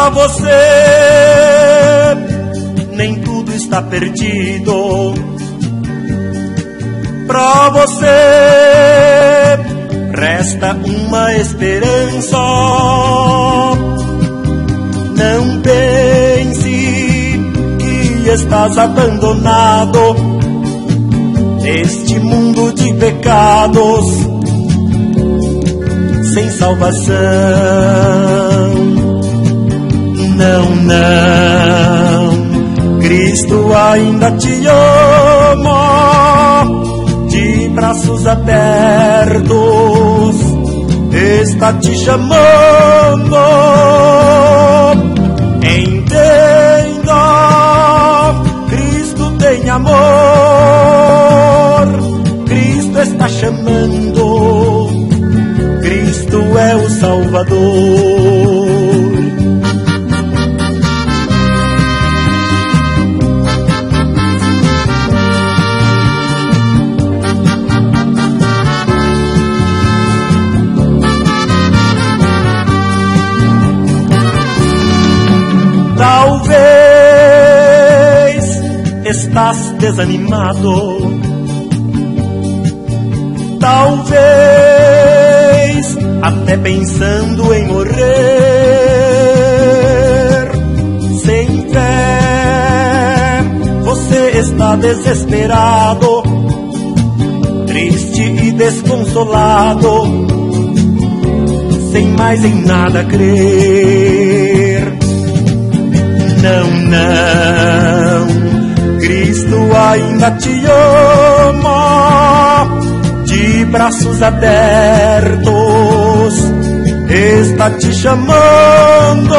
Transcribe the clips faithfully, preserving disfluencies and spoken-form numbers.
a você. Nem tudo está perdido pra você. Resta uma esperança. Não pense que estás abandonado neste mundo de pecados, sem salvação. Não, não, Cristo ainda te ama, de braços abertos está te chamando. Entenda, Cristo tem amor, Cristo está chamando, Cristo é o Salvador. Talvez estás desanimado, talvez até pensando em morrer. Sem fé você está desesperado, triste e desconsolado, sem mais em nada crer. Não, não, Cristo ainda te ama, de braços abertos está te chamando.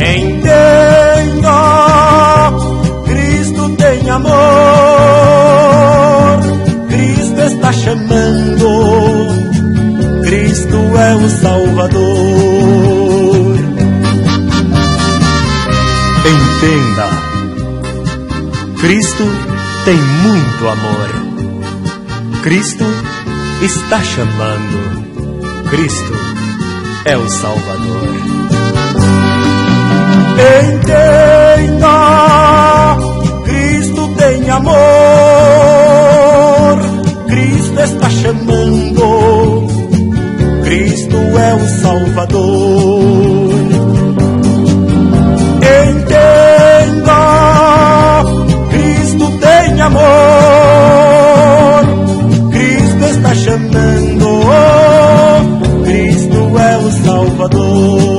Entenda, Cristo tem amor, Cristo está chamando, Cristo é o Salvador. Entenda, Cristo tem muito amor, Cristo está chamando, Cristo é o Salvador. Entenda, Cristo tem amor, Cristo está chamando, Cristo é o Salvador. Amor, Cristo está chamando, oh, Cristo é o Salvador.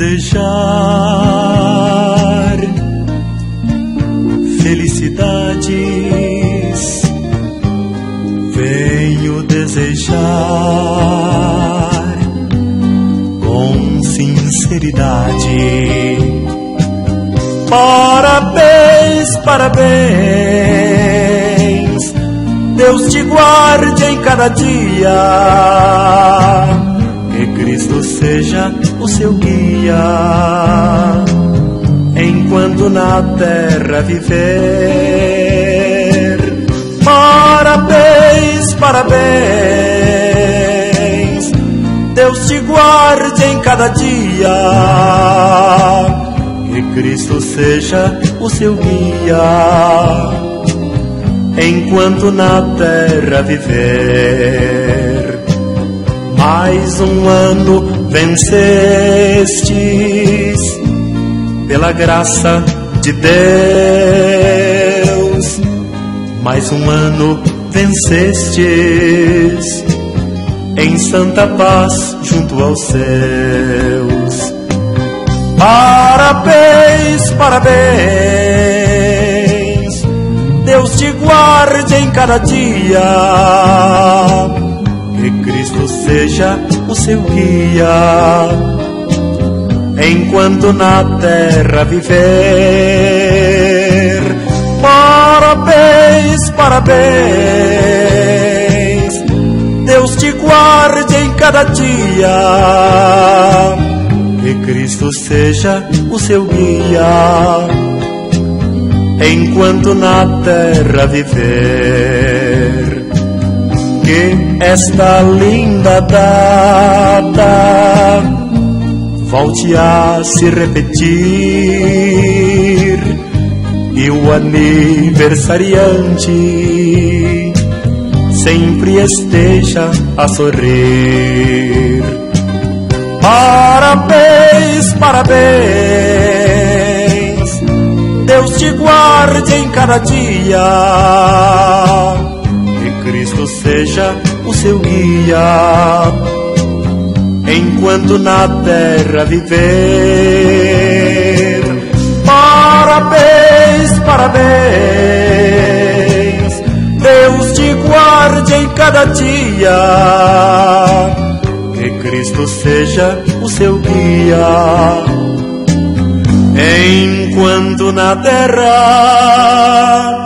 Desejar felicidades, venho desejar com sinceridade. Parabéns, parabéns, Deus te guarde em cada dia. Cristo seja o seu guia, enquanto na terra viver. Parabéns, parabéns, Deus te guarde em cada dia. Que Cristo seja o seu guia, enquanto na terra viver. Mais um ano vencestes, pela graça de Deus. Mais um ano vencestes, em santa paz junto aos céus. Parabéns, parabéns, Deus te guarde em cada dia. Que Cristo seja o seu guia, enquanto na terra viver. Parabéns, parabéns, Deus te guarde em cada dia, que Cristo seja o seu guia, enquanto na terra viver. Que esta linda data volte a se repetir, e o aniversariante sempre esteja a sorrir. Parabéns, parabéns, Deus te guarde em cada dia, que Cristo seja o seu guia, enquanto na terra viver. Parabéns, parabéns, Deus te guarde em cada dia, que Cristo seja o seu guia, enquanto na terra.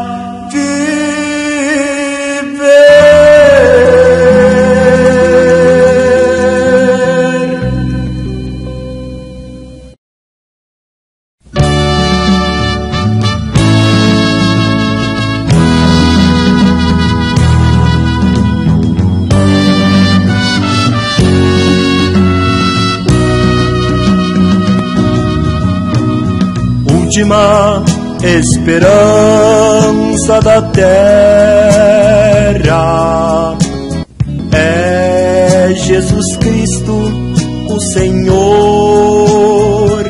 Última esperança da terra é Jesus Cristo, o Senhor.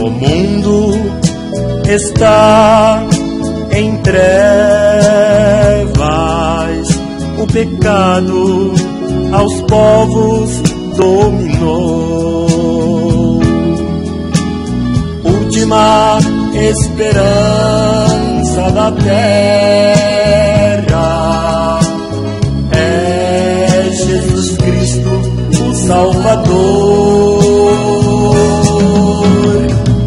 O mundo está em trevas, o pecado aos povos dominou. Última esperança da terra é Jesus Cristo, o Salvador.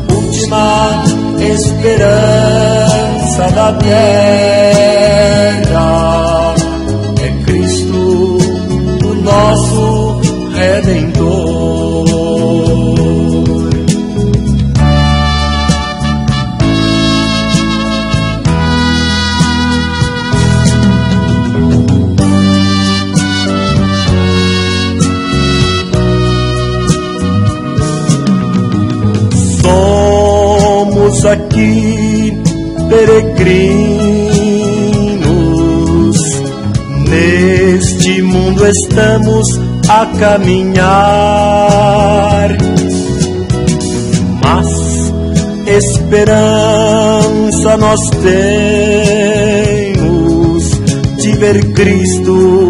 Última esperança da terra é Cristo, o nosso Redentor. Aqui peregrinos, neste mundo estamos a caminhar, mas esperança nós temos de ver Cristo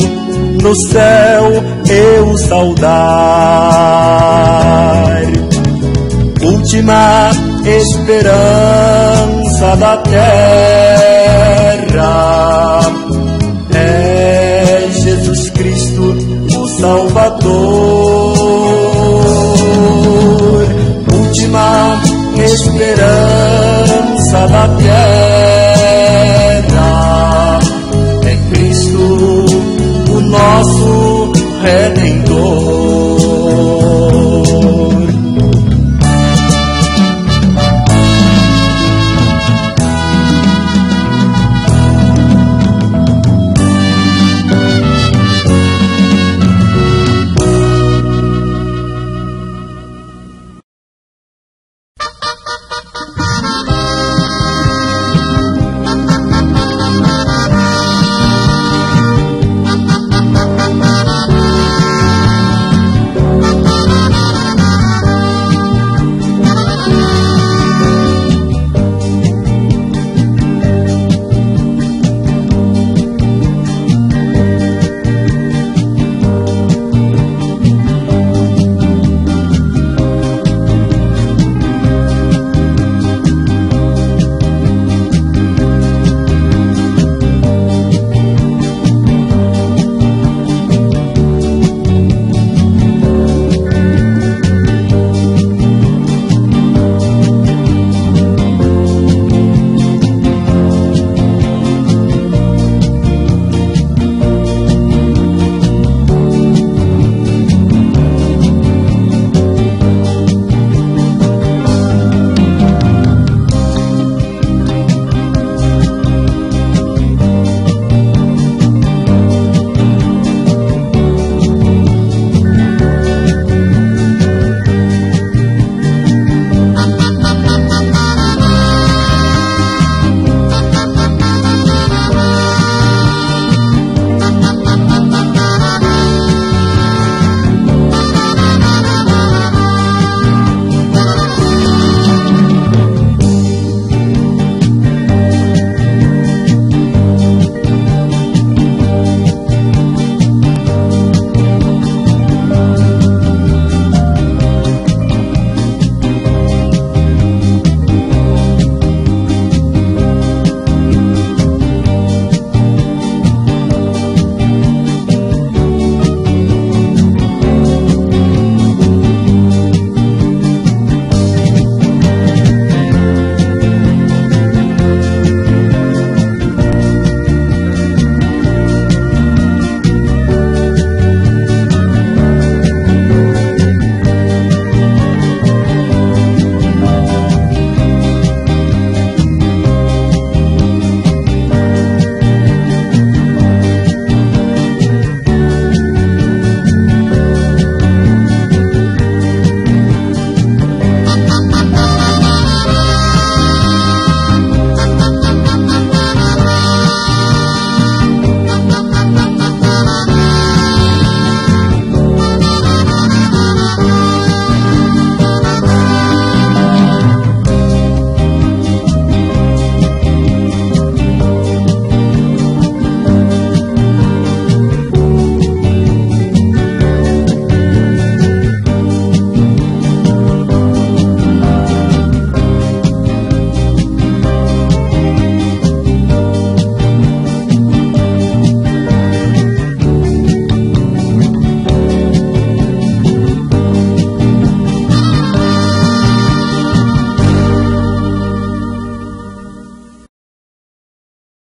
no céu eu saudar. Última esperança da terra é Jesus Cristo, o Salvador.